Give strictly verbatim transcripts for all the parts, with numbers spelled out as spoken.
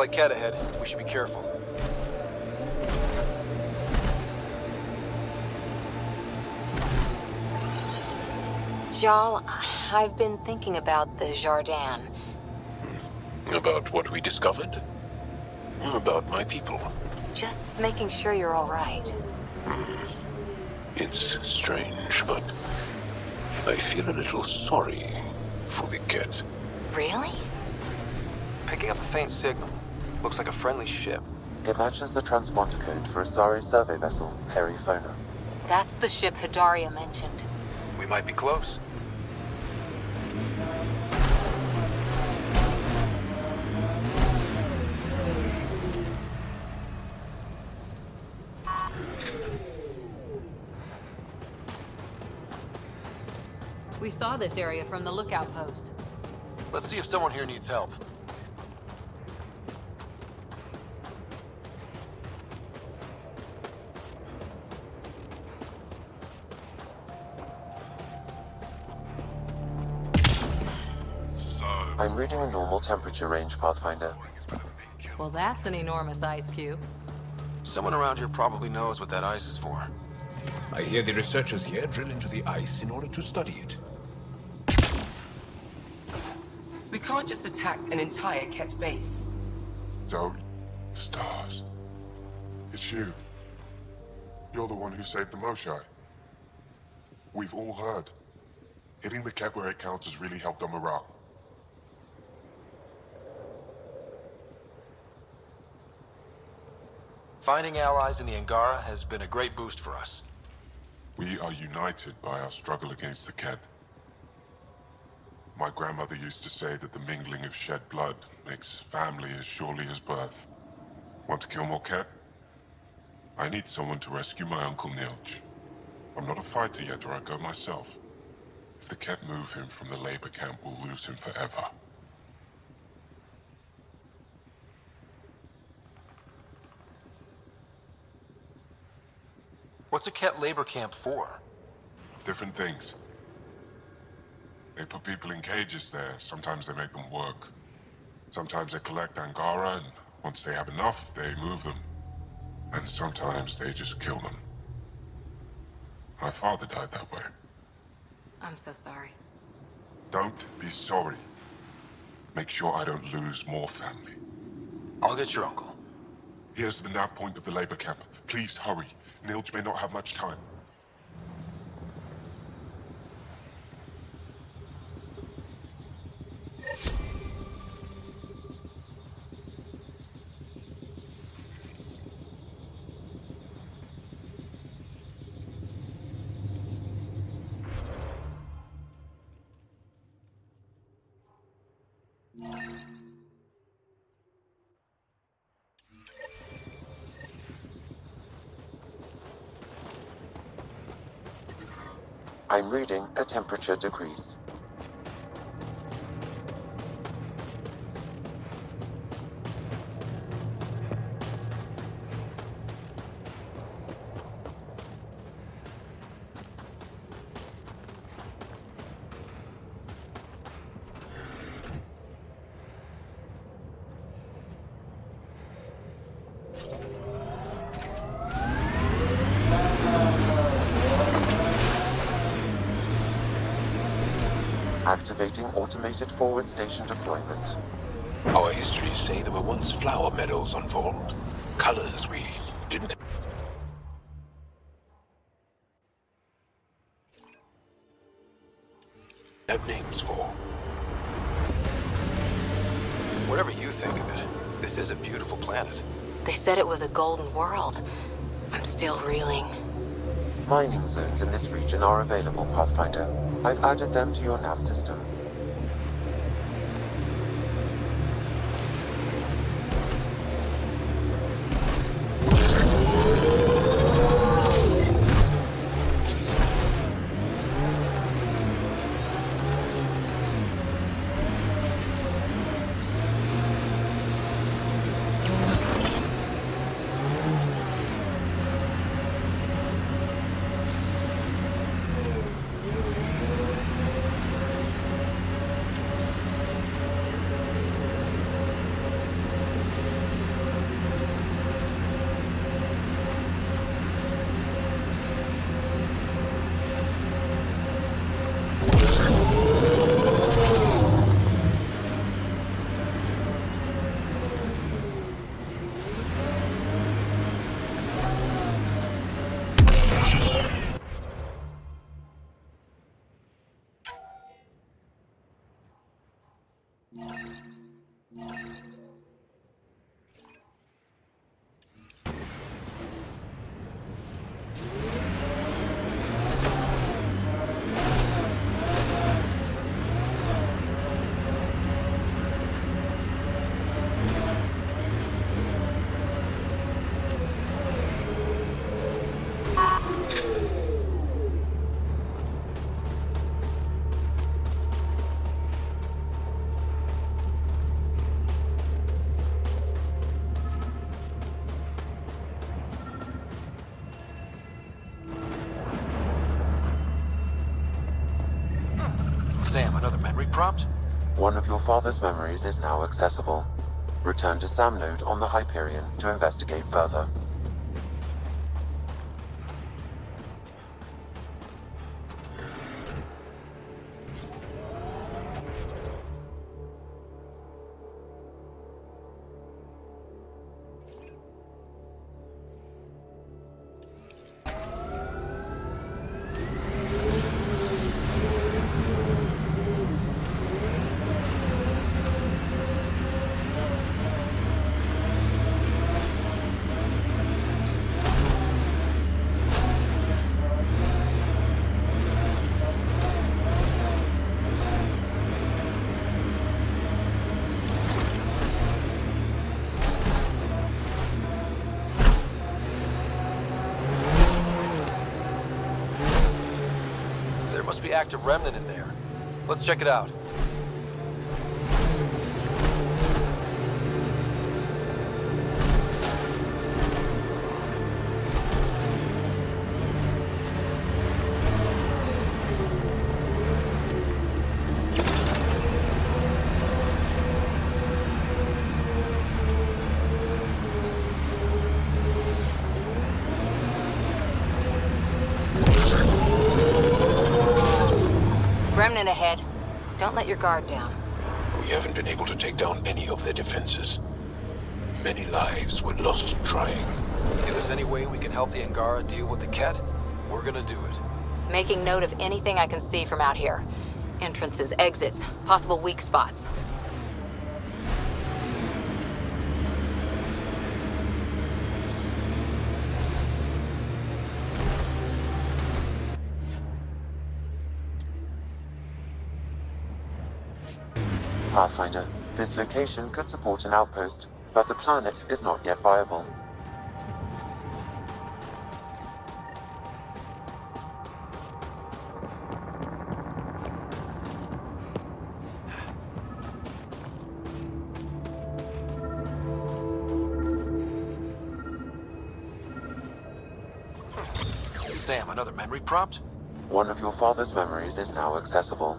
like Kett ahead. We should be careful. Jaal, I've been thinking about the Jardin. About what we discovered? About my people? Just making sure you're all right. Hmm. It's strange, but I feel a little sorry for the Kett. Really? Picking up a faint signal. Looks like a friendly ship. It matches the transponder code for a Sari survey vessel, Hyperion. That's the ship Hadaria mentioned. We might be close. We saw this area from the lookout post. Let's see if someone here needs help. I'm reading a normal temperature range, Pathfinder. Well, that's an enormous ice cube. Someone around here probably knows what that ice is for. I hear the researchers here drill into the ice in order to study it. We can't just attack an entire Kett base. Zoe, stars. It's you. You're the one who saved the Moshae. We've all heard. Hitting the Kett where it counts has really helped our morale. Finding allies in the Angara has been a great boost for us. We are united by our struggle against the Kett. My grandmother used to say that the mingling of shed blood makes family as surely as birth. Want to kill more Kett? I need someone to rescue my uncle Niilj. I'm not a fighter yet, or I go myself. If the Kett move him from the labor camp, we'll lose him forever. What's a Kett labor camp for? Different things. They put people in cages there. Sometimes they make them work. Sometimes they collect Angara, and once they have enough, they move them. And sometimes they just kill them. My father died that way. I'm so sorry. Don't be sorry. Make sure I don't lose more family. I'll get your uncle. Here's the nav point of the labor camp. Please hurry. Niilj may not have much time. I'm reading a temperature decrease. Activating automated forward station deployment. Our histories say there were once flower meadows on Vault. Colors we didn't... have names for. Whatever you think of it, this is a beautiful planet. They said it was a golden world. I'm still reeling. Mining zones in this region are available, Pathfinder. I've added them to your nav system. Sam, another memory prompt? One of your father's memories is now accessible. Return to SAMNode on the Hyperion to investigate further. Active remnant in there. Let's check it out. Ahead. Don't let your guard down. We haven't been able to take down any of their defenses. Many lives were lost trying. If there's any way we can help the Angara deal with the Kett, we're gonna do it. Making note of anything I can see from out here. Entrances, exits, possible weak spots. Pathfinder, this location could support an outpost, but the planet is not yet viable. Sam, another memory prompt? One of your father's memories is now accessible.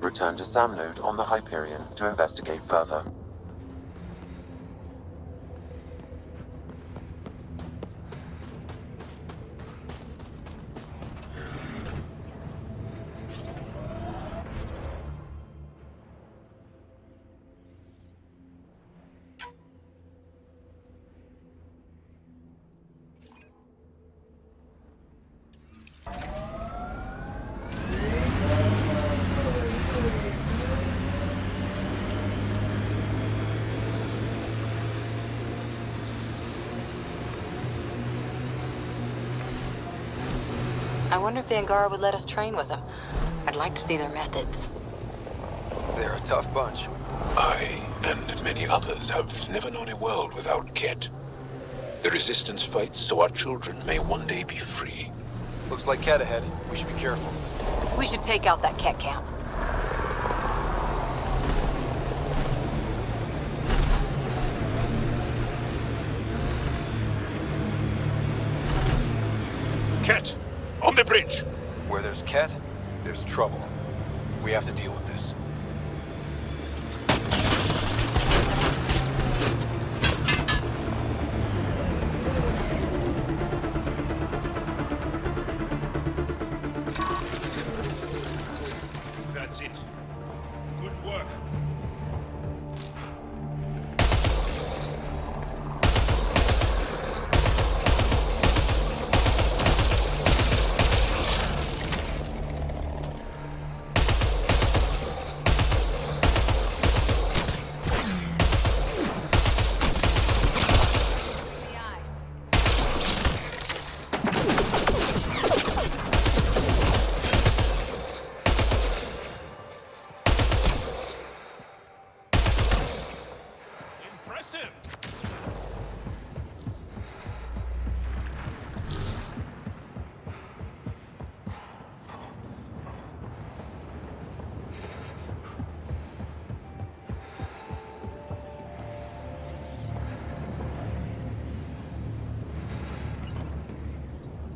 Return to SAMNode on the Hyperion to investigate further. I wonder if the Angara would let us train with them. I'd like to see their methods. They're a tough bunch. I, and many others, have never known a world without Kett. The Resistance fights so our children may one day be free. Looks like Kett ahead. We should be careful. We should take out that Kett camp. Kett! On the bridge! Where there's Kett, there's trouble. We have to deal with this. That's it. Good work.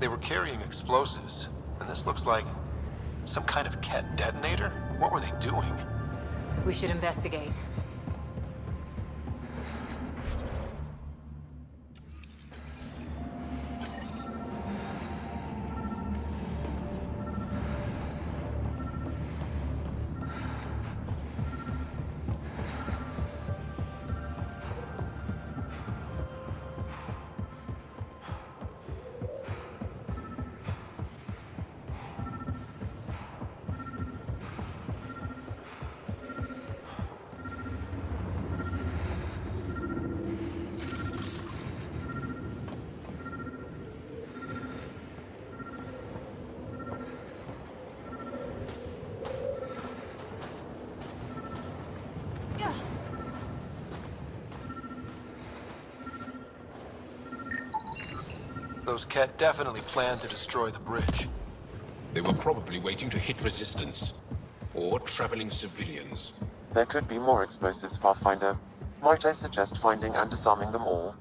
They were carrying explosives, and this looks like some kind of Kett detonator? What were they doing? We should investigate. Those Kett definitely planned to destroy the bridge. They were probably waiting to hit resistance, or traveling civilians. There could be more explosives, Pathfinder. Might I suggest finding and disarming them all?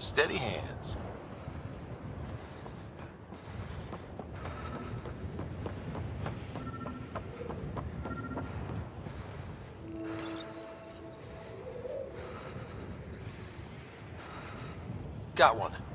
Steady hands. Got one.